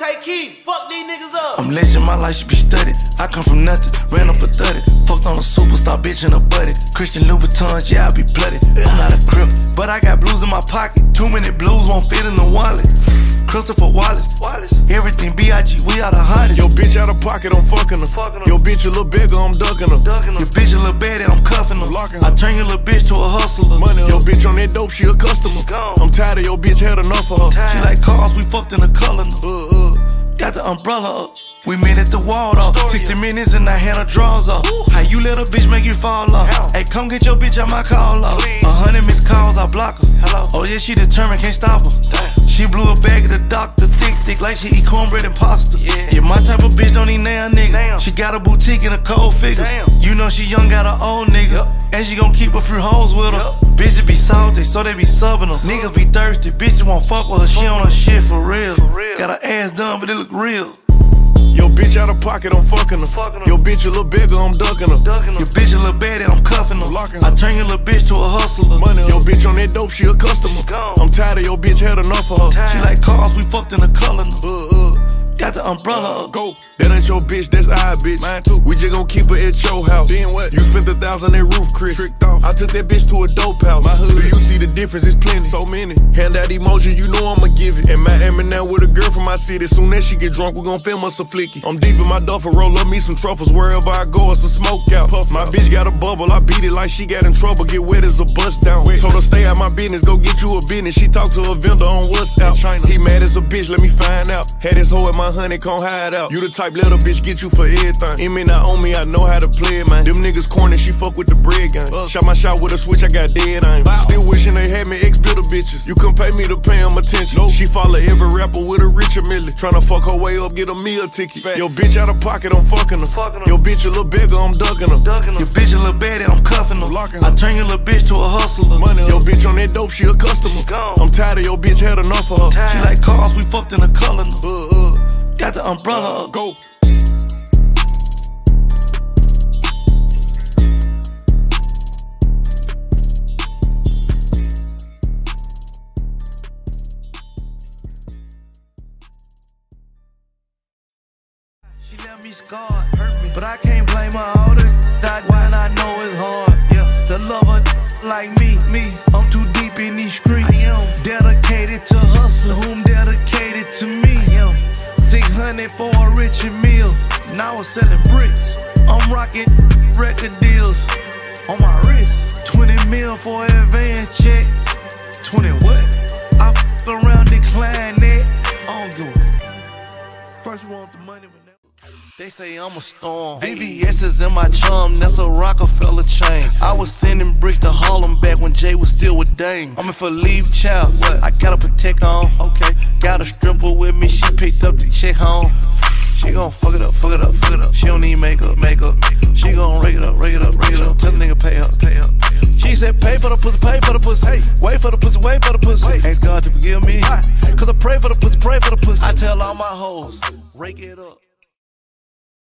Take heed, fuck these niggas up. I'm legend, my life should be studied. I come from nothing, ran up a 30. Fucked on a superstar bitch and a buddy. Christian Louboutins, yeah, I be blooded. I'm not a Crip, but I got blues in my pocket. Too many blues won't fit in the wallet. Christopher Wallace, everything B.I.G, we are the hottest. Your bitch out of pocket, I'm fucking her. Your bitch a little bigger, I'm ducking her. Your bitch a little baddie, I'm cuffing her. I turn your little bitch to a hustler. Your bitch on that dope, she a customer. I'm tired of your bitch, had enough of her. She like cars, we fucked in the Cullinan. Got the umbrella up, we met at the Waldorf. 60 minutes and I had her drawers up. How you let a bitch make you fall off? Hey, come get your bitch on my call off. 100 missed calls, I block her. Oh yeah, she determined, can't stop her. She blew her bag at the doctor, thick like she eat cornbread and pasta. Yeah, my type of bitch don't eat now, nigga. She got a boutique and a cold figure. You know she young, got her old nigga. And she gon' keep a few hoes with her. Bitches be salty, so they be subbing her. Niggas be thirsty, bitches won't fuck with her. She on her shit for real. Got her ass done, but it look real. Your bitch out of pocket, I'm fucking her. Your bitch a little bigger, I'm ducking her. Your bitch a little baddie, I'm cuffing her. I turn your little bitch to a hustler. Your bitch on that dope, she a customer. I'm tired of your bitch, had enough of her. She like cars, we fucked in the Cullinan. Got the umbrella up. Go. That ain't your bitch, that's our bitch. Mine too. We just gon' keep her at your house. Then what? You spent $1,000 at roof, Chris. Tricked off. I took that bitch to a dope house. My hood. Do you see the difference? It's plenty. So many. Hand out emoji, you know I'ma give it. And my aiming now with a girl from my city. Soon as she get drunk, we gon' film us a flicky. I'm deep in my duffel, roll up me some truffles. Wherever I go, it's a smoke out. Puff. My bitch got a bubble, I beat it like she got in trouble. Get wet as a bust down. Wet. Told her stay out my business, go get you a business. She talked to a vendor on WhatsApp. He mad as a bitch, let me find out. Had this hoe at my honey, can't hide out. You the type little bitch get you for everything. It may not own me, I know how to play it, man. Them niggas corny, she fuck with the bread gang. Shot my shot with a switch, I got dead aim. Still wishing they had me ex-bitter bitches. You couldn't pay me to pay them attention. She follow every rapper with a Richard Mille. Tryna fuck her way up, get a meal ticket. Your bitch out of pocket, I'm fucking her. Your bitch a little bigger, I'm ducking her. Your bitch a little baddie, I'm cuffing her. I turn your little bitch to a hustler. Your bitch on that dope, she a customer. I'm tired of your bitch, had enough of her. She like cars, we fucked in the Cullinan. Got the umbrella up. Go. She left me scarred, hurt me, but I can't blame her. All the that when I know it's hard, yeah, to love a like me. I'm too deep in these streets. I am dedicated to hustle, whom dedicated to me. I am. 600 for a Richard Mille, now I'm selling bricks. I'm rocking record deals on my wrist. 20 mil for an advance check. 20 what? I f around, decline that. I don't give a first we want the money, but never. They say I'm a storm. VVS is in my chum, that's a Rockefeller chain. I was sending bricks to Harlem back when Jay was still with Dame. I'm in for leave child, I got a protect on. Okay, got a stripper with me, she picked up the check home. She gon' fuck it up, fuck it up, fuck it up. She don't need makeup. She gon' rake it up, rake it up, rake it up. Tell the nigga pay up. She said pay for the pussy, pay for the pussy. Hey, wait for the pussy, wait for the pussy. Ask God to forgive me, cause I pray for the pussy, pray for the pussy. I tell all my hoes, rake it up.